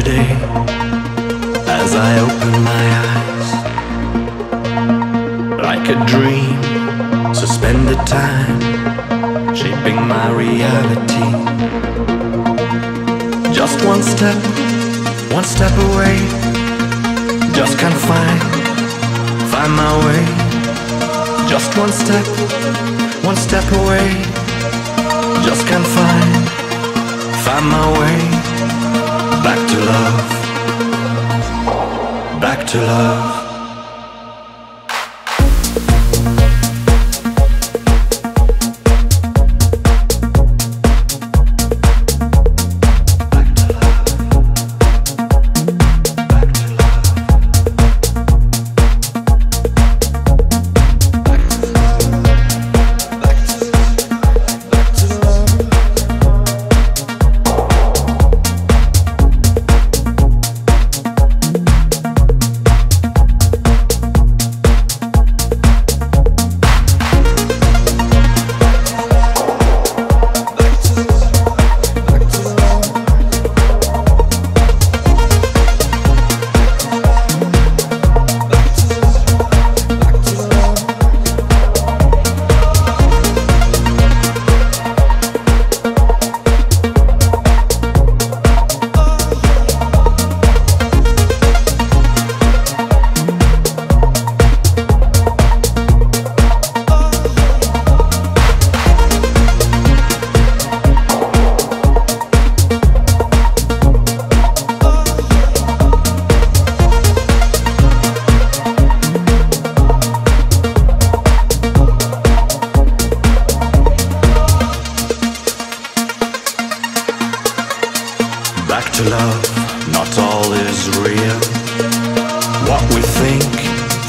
today as I open my eyes. Like a dream, suspended time, shaping my reality. Just one step away. Just can't find my way. Just one step away. Just can't find my way. Back to love, back to love. Back to love, not all is real. What we think,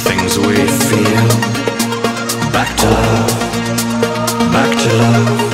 things we feel. Back to love, back to love.